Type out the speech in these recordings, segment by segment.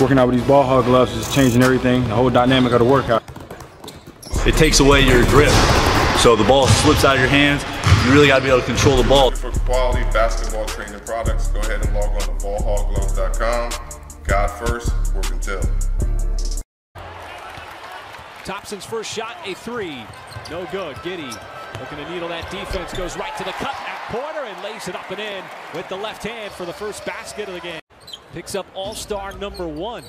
working out with these ball hog gloves is changing everything, the whole dynamic of the workout. It takes away your grip. So the ball slips out of your hands. You really got to be able to control the ball. For quality basketball training products, go ahead and log on to ballhoggloves.com. God first, work until. Thompson's first shot, a three. No good. Giddey looking to needle that defense. Goes right to the cut at Porter and lays it up and in with the left hand for the first basket of the game. Picks up all-star #1.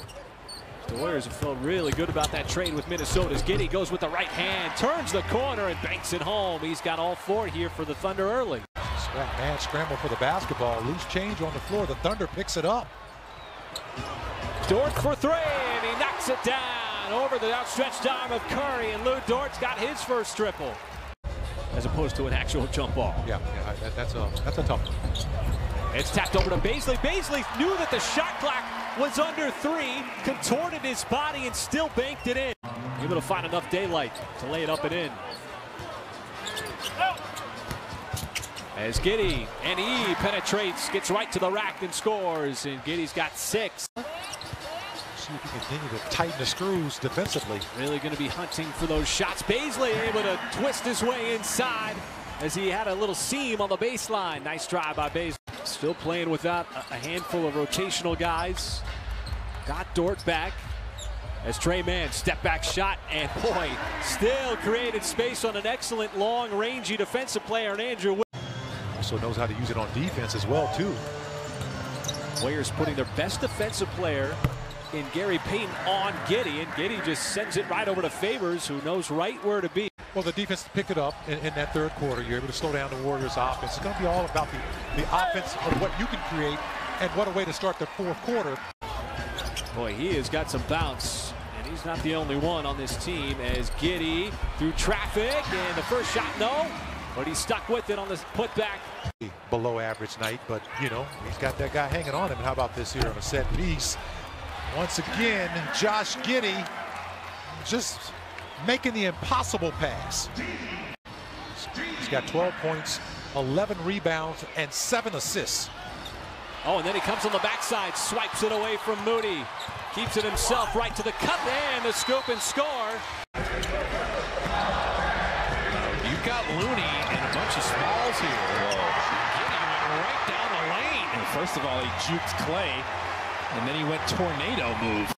The Warriors have felt really good about that trade with Minnesota. Giddey goes with the right hand, turns the corner, and banks it home. He's got all four here for the Thunder early. Man scramble for the basketball. Loose change on the floor. The Thunder picks it up. Dort for three, and he knocks it down over the outstretched arm of Curry. And Lou Dort's got his first triple, as opposed to an actual jump ball. Yeah, that's a tough one. It's tapped over to Baisley. Baisley knew that the shot clock was under three, contorted his body, and still banked it in. Able to find enough daylight to lay it up and in. As Giddey and he penetrates, gets right to the rack and scores, and Giddey's got 6. See if he can continue to tighten the screws defensively. Really going to be hunting for those shots. Baisley able to twist his way inside as he had a little seam on the baseline. Nice drive by Baisley. Still playing without a handful of rotational guys. Got Dort back as Trey Mann step back shot, and boy, still created space on an excellent long rangey defensive player and Andrew Wiggins. Also knows how to use it on defense as well too. Warriors putting their best defensive player in Gary Payton on Giddey, and Giddey just sends it right over to Favors, who knows right where to be. Well, the defense picked it up in that third quarter. You're able to slow down the Warriors' offense. It's going to be all about the offense of what you can create, and what a way to start the fourth quarter. Boy, he has got some bounce, and he's not the only one on this team, as Giddey through traffic, and the first shot, no, but he's stuck with it on this putback. Below average night, but, you know, he's got that guy hanging on him. And how about this here on a set piece? Once again, Josh Giddey just making the impossible pass. He's got 12 points, 11 rebounds, and 7 assists. Oh, and then he comes on the backside, swipes it away from Moody. Keeps it himself right to the cut, and the scoop and score. You've got Looney and a bunch of smalls here. Giddey went right down the lane. And first of all, he juked Clay, and then he went tornado move.